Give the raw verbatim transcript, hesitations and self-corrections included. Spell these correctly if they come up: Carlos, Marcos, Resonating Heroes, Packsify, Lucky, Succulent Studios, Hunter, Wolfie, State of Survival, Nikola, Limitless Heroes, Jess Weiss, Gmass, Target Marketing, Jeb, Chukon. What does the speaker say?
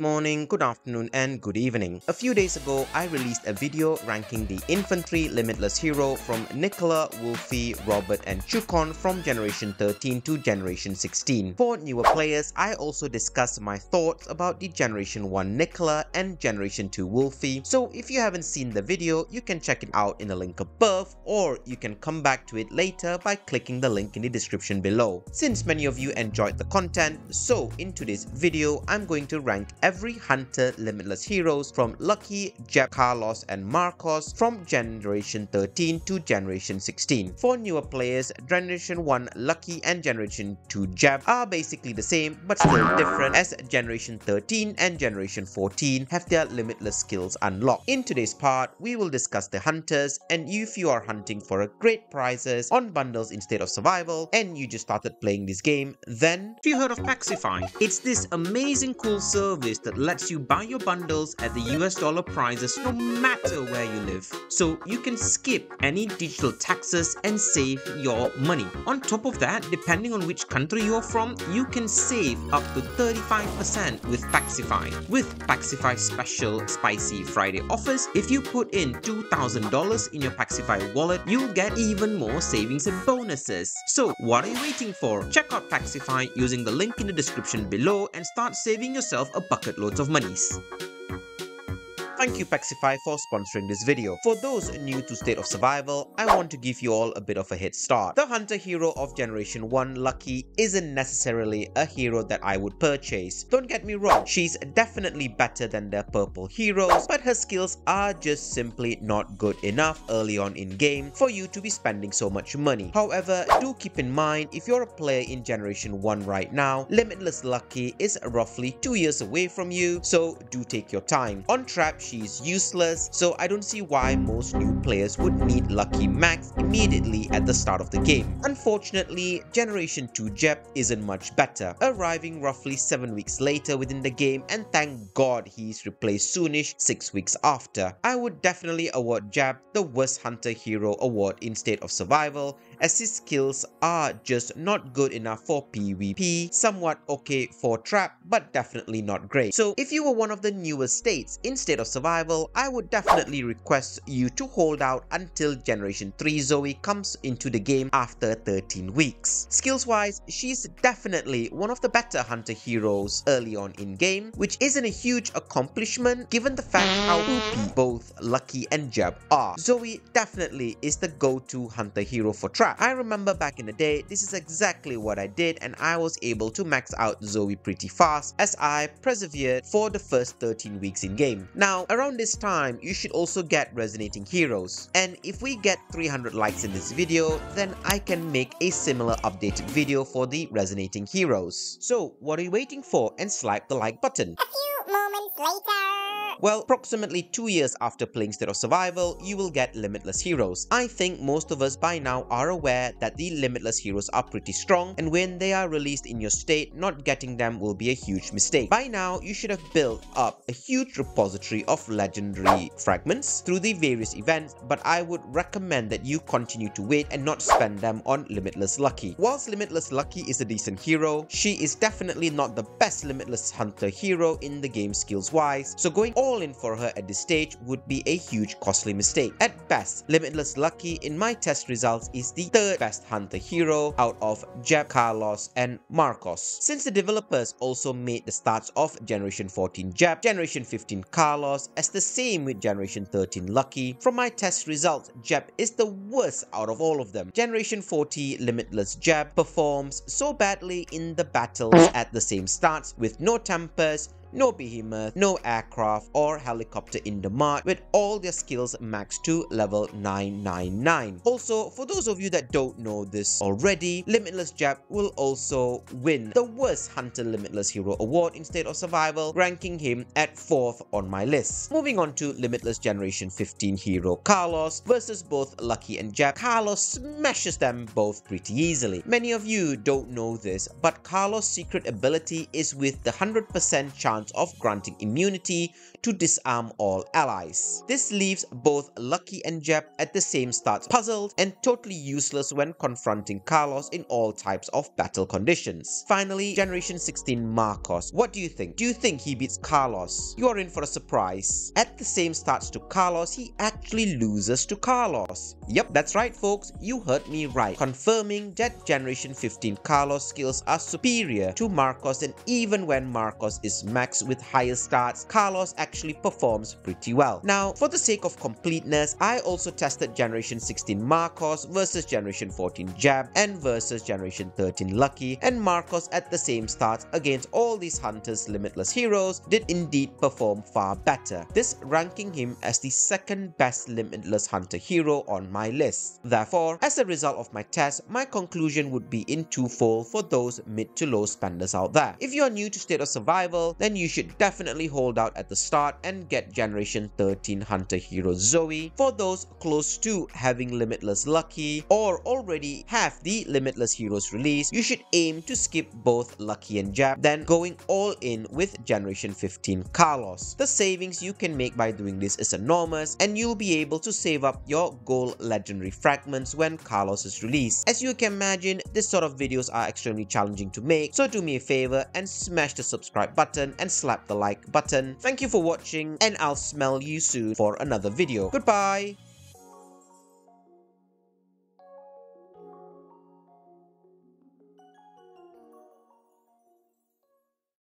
morning, good afternoon and good evening. A few days ago, I released a video ranking the Infantry Limitless Hero from Nikola, Wolfie, Robert and Chukon from Generation thirteen to Generation sixteen. For newer players, I also discussed my thoughts about the Generation one Nikola and Generation two Wolfie, so if you haven't seen the video, you can check it out in the link above, or you can come back to it later by clicking the link in the description below. Since many of you enjoyed the content, so in today's video, I'm going to rank every Hunter Limitless Heroes from Lucky, Jeb, Carlos and Marcos from Generation thirteen to Generation sixteen. For newer players, Generation one Lucky and Generation two Jeb are basically the same but still different, as Generation thirteen and Generation fourteen have their limitless skills unlocked. In today's part, we will discuss the Hunters, and if you are hunting for a great prizes on bundles in State of Survival and you just started playing this game, then have you heard of Packsify? It's this amazing cool service that lets you buy your bundles at the U S dollar prices no matter where you live, so you can skip any digital taxes and save your money. On top of that, depending on which country you're from, you can save up to thirty-five percent with Packsify. With Packsify special spicy Friday offers, if you put in two thousand dollars in your Packsify wallet, you'll get even more savings and bonuses. So what are you waiting for? Check out Packsify using the link in the description below and start saving yourself a bucket loads of monies. Thank you Packsify for sponsoring this video. For those new to State of Survival, I want to give you all a bit of a head start. The Hunter hero of Generation one Lucky isn't necessarily a hero that I would purchase. Don't get me wrong, she's definitely better than their purple heroes, but her skills are just simply not good enough early on in game for you to be spending so much money. However, do keep in mind, if you're a player in Generation one right now, Limitless Lucky is roughly two years away from you, so do take your time. On trap, she's useless, so I don't see why most new players would need Lucky Max immediately at the start of the game. Unfortunately, Generation two Jeb isn't much better, arriving roughly seven weeks later within the game, and thank God he's replaced soonish six weeks after. I would definitely award Jeb the Worst Hunter Hero award in State of Survival, as his skills are just not good enough for PvP, somewhat okay for trap, but definitely not great. So if you were one of the newer states in State of Survival, I would definitely request you to hold out until Generation three Zoe comes into the game after thirteen weeks. Skills wise, she's definitely one of the better Hunter heroes early on in game, which isn't a huge accomplishment given the fact how O P both Lucky and Jeb are. Zoe definitely is the go-to Hunter hero for trap. I remember back in the day, this is exactly what I did, and I was able to max out Zoe pretty fast as I persevered for the first thirteen weeks in game. Now around this time, you should also get Resonating Heroes, and if we get three hundred likes in this video, then I can make a similar updated video for the Resonating Heroes. So what are you waiting for, and slap the like button. A few moments later. Well, approximately two years after playing State of Survival, you will get Limitless Heroes. I think most of us by now are aware that the Limitless Heroes are pretty strong, and when they are released in your state, not getting them will be a huge mistake. By now, you should have built up a huge repository of legendary fragments through the various events, but I would recommend that you continue to wait and not spend them on Limitless Lucky. Whilst Limitless Lucky is a decent hero, she is definitely not the best Limitless Hunter hero in the game skills-wise, so going all all in for her at this stage would be a huge costly mistake. At best, Limitless Lucky in my test results is the third best Hunter hero out of Jeb, Carlos and Marcos. Since the developers also made the starts of Generation fourteen Jeb, Generation fifteen Carlos as the same with Generation thirteen Lucky, from my test results, Jeb is the worst out of all of them. Generation forty Limitless Jeb performs so badly in the battles at the same starts, with no tempers, no behemoth, no aircraft or helicopter in the mart, with all their skills maxed to level nine nine nine. Also, for those of you that don't know this already, Limitless Jeb will also win the Worst Hunter Limitless Hero award in State of Survival, ranking him at fourth on my list. Moving on to Limitless Generation fifteen hero Carlos versus both Lucky and Jeb. Carlos smashes them both pretty easily. Many of you don't know this, but Carlos' secret ability is with the one hundred percent chance rounds of granting immunity to disarm all allies. This leaves both Lucky and Jeb at the same start puzzled and totally useless when confronting Carlos in all types of battle conditions. Finally, Generation sixteen Marcos. What do you think? Do you think he beats Carlos? You are in for a surprise. At the same starts to Carlos, he actually loses to Carlos. Yep, that's right folks, you heard me right. Confirming that Generation fifteen Carlos skills are superior to Marcos, and even when Marcos is maxed with higher starts, Carlos actually performs pretty well. Now, for the sake of completeness, I also tested Generation sixteen Marcos versus Generation fourteen Jeb and versus Generation thirteen Lucky, and Marcos at the same start against all these Hunter's Limitless Heroes did indeed perform far better, this ranking him as the second best Limitless Hunter hero on my list. Therefore, as a result of my test, my conclusion would be in twofold for those mid to low spenders out there. If you are new to State of Survival, then you should definitely hold out at the start and get Generation thirteen Hunter hero Zoe. For those close to having Limitless Lucky or already have the Limitless Heroes release, you should aim to skip both Lucky and Jeb, then going all in with Generation fifteen Carlos. The savings you can make by doing this is enormous, and you'll be able to save up your gold legendary fragments when Carlos is released. As you can imagine, this sort of videos are extremely challenging to make, so do me a favor and smash the subscribe button and slap the like button. Thank you for watching, and I'll smell you soon for another video. Goodbye!